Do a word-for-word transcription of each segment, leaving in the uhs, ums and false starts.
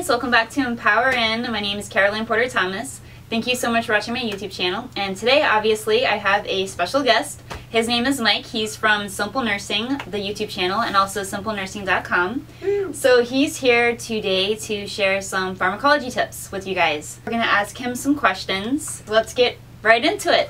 guys, welcome back to EmpowerRN. My name is Caroline Porter-Thomas. Thank you so much for watching my YouTube channel. And today, obviously, I have a special guest. His name is Mike. He's from Simple Nursing, the YouTube channel, and also simple nursing dot com. Mm. So he's here today to share some pharmacology tips with you guys. We're gonna ask him some questions. Let's get right into it.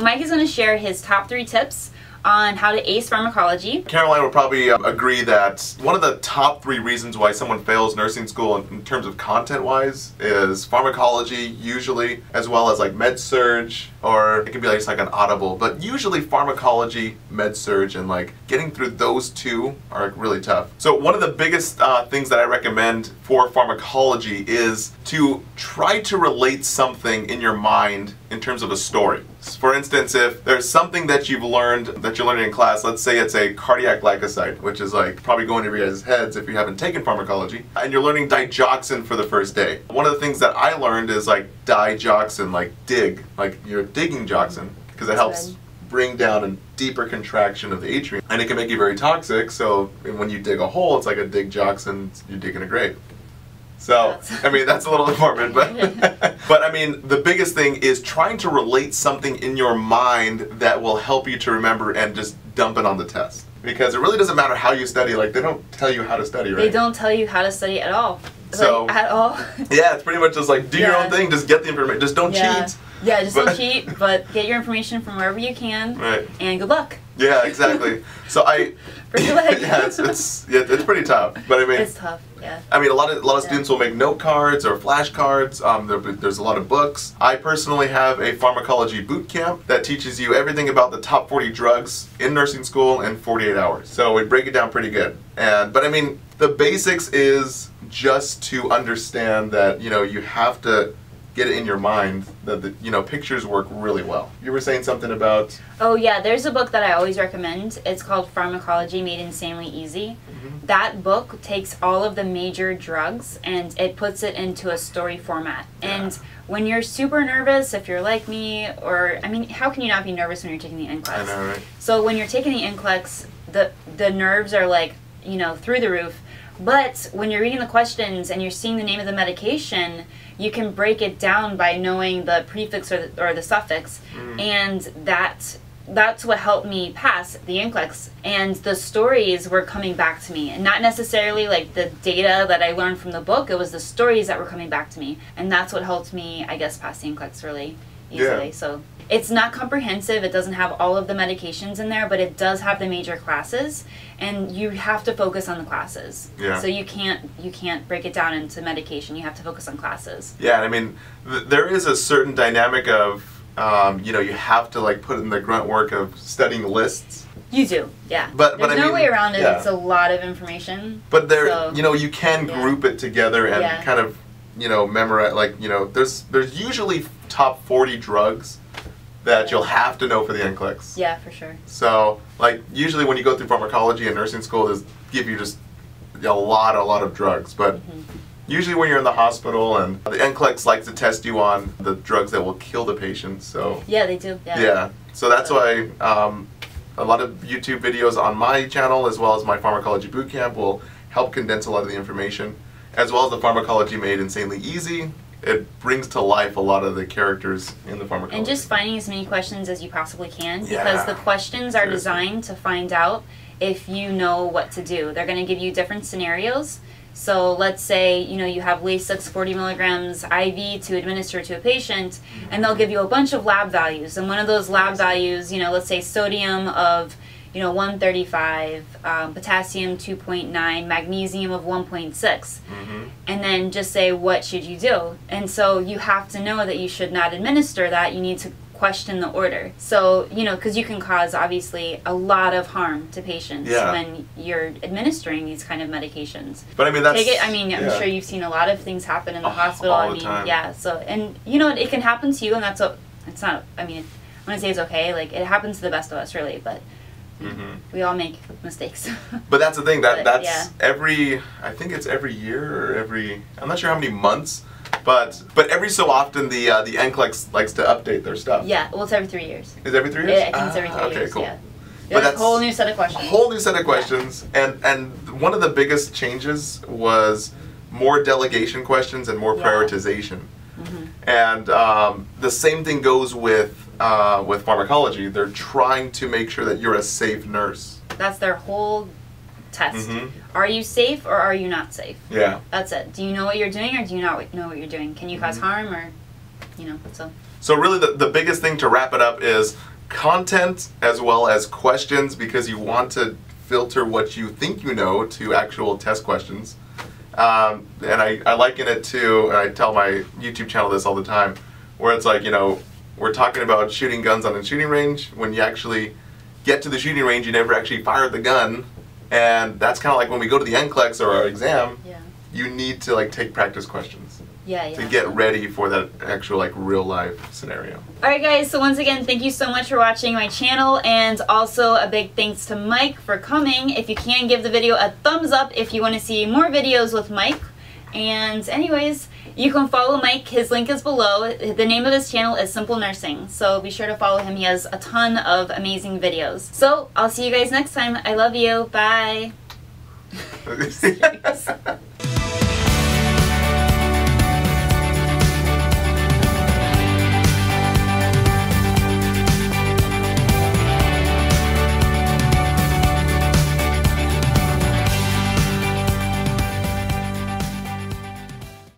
Mike is gonna share his top three tips on how to ace pharmacology. Caroline would probably uh, agree that one of the top three reasons why someone fails nursing school in, in terms of content-wise is pharmacology, usually, as well as like med-surg, or it can be like just like an audible, but usually pharmacology, med-surg, and like getting through those two are really tough. So one of the biggest uh, things that I recommend for pharmacology is to try to relate something in your mind in terms of a story. For instance, if there's something that you've learned that you're learning in class, let's say it's a cardiac glycoside, which is like probably going over your guys' heads if you haven't taken pharmacology, and you're learning digoxin for the first day. One of the things that I learned is like digoxin, like dig, like you're digging joxin, because it helps bring down a deeper contraction of the atrium, and it can make you very toxic. So when you dig a hole, it's like a dig joxin, you're digging a grave. So, I mean, that's a little important, but, but I mean, the biggest thing is trying to relate something in your mind that will help you to remember and just dump it on the test. Because it really doesn't matter how you study, like, they don't tell you how to study, right? They don't tell you how to study at all. So, like, at all. Yeah, it's pretty much just like, do yeah. your own thing, just get the information, just don't yeah. cheat. Yeah, just don't cheat, but get your information from wherever you can, right. And good luck. Yeah, exactly. So I, yeah, it's, it's, yeah, it's pretty tough, but I mean, it's tough, yeah. I mean, a lot of, a lot of yeah. students will make note cards or flashcards. Um, there, there's a lot of books. I personally have a pharmacology boot camp that teaches you everything about the top forty drugs in nursing school in forty-eight hours. So we break it down pretty good. And, but I mean, the basics is just to understand that, you know, you have to get it in your mind that the, you know, pictures work really well. You were saying something about... Oh yeah, there's a book that I always recommend. It's called Pharmacology Made Insanely Easy. Mm-hmm. That book takes all of the major drugs and it puts it into a story format. Yeah. And when you're super nervous, if you're like me, or, I mean, how can you not be nervous when you're taking the N C L E X? I know, right? So when you're taking the N C L E X, the, the nerves are like, you know, through the roof. But when you're reading the questions and you're seeing the name of the medication, you can break it down by knowing the prefix or the, or the suffix. Mm. And that that's what helped me pass the N C L E X. And the stories were coming back to me. And not necessarily like the data that I learned from the book, it was the stories that were coming back to me. And that's what helped me, I guess, pass the N C L E X really easily. Yeah. So it's not comprehensive, it doesn't have all of the medications in there, but it does have the major classes, and you have to focus on the classes. Yeah. So you can't you can't break it down into medication, you have to focus on classes. Yeah, I mean, th there is a certain dynamic of, um, you know, you have to like put in the grunt work of studying lists. You do, yeah. But, There's but no I mean, way around it, yeah. It's a lot of information. But there, so, you know, you can yeah. group it together and yeah. kind of, you know, memorize, like, you know, there's there's usually top forty drugs that you'll have to know for the N C L E X. Yeah, for sure. So, like, usually when you go through pharmacology and nursing school, they give you just a lot, a lot of drugs. But mm-hmm. usually when you're in the hospital, and the N C L E X likes to test you on the drugs that will kill the patient, so... Yeah, they do, yeah. Yeah, so that's so. why um, a lot of YouTube videos on my channel, as well as my pharmacology bootcamp, will help condense a lot of the information, as well as the Pharmacology Made Insanely Easy. It brings to life a lot of the characters in the pharmacology. And just finding as many questions as you possibly can, because yeah, the questions are seriously. designed to find out if you know what to do. They're going to give you different scenarios. So let's say, you know, you have Lasix forty milligrams I V to administer to a patient, and they'll give you a bunch of lab values. And one of those lab values, you know, let's say sodium of, you know, one thirty-five, um, potassium two point nine, magnesium of one point six, mm-hmm. and then just say, what should you do? And so you have to know that you should not administer that. You need to question the order. So, you know, because you can cause, obviously, a lot of harm to patients yeah. when you're administering these kind of medications. But I mean, that's... Take it, I mean, yeah. I'm sure you've seen a lot of things happen in the oh, hospital. All I mean, the time. Yeah, so, and, you know, it can happen to you, and that's what, it's not, I mean, I'm going to say it's okay. Like, it happens to the best of us, really, but... Mm-hmm. We all make mistakes. But that's the thing, that but, that's yeah. every, I think it's every year or every, I'm not sure how many months, but but every so often the uh, the N C L E X likes to update their stuff. Yeah, well, it's every three years. Is it every three years? Yeah, I think ah, it's every three okay, years, cool. yeah. There's but that's a whole new set of questions. A whole new set of questions, yeah. and, and one of the biggest changes was more delegation questions and more yeah. prioritization. Mm-hmm. And um, the same thing goes with uh, with pharmacology. They're trying to make sure that you're a safe nurse. That's their whole test. Mm-hmm. Are you safe or are you not safe? Yeah. That's it. Do you know what you're doing or do you not know what you're doing? Can you mm-hmm. cause harm or, you know, so. So really the, the biggest thing to wrap it up is content as well as questions, because you want to filter what you think you know to actual test questions. Um, and I, I liken it to, and I tell my YouTube channel this all the time, where it's like, you know, we're talking about shooting guns on a shooting range. When you actually get to the shooting range, you never actually fired the gun. And that's kind of like when we go to the N C L E X or our exam, yeah. you need to like take practice questions. Yeah, yeah. To get ready for that actual like real life scenario. Alright guys, so once again, thank you so much for watching my channel, and also a big thanks to Mike for coming. If you can, give the video a thumbs up if you want to see more videos with Mike. And anyways, you can follow Mike, his link is below. The name of his channel is Simple Nursing, so be sure to follow him. He has a ton of amazing videos. So I'll see you guys next time. I love you. Bye.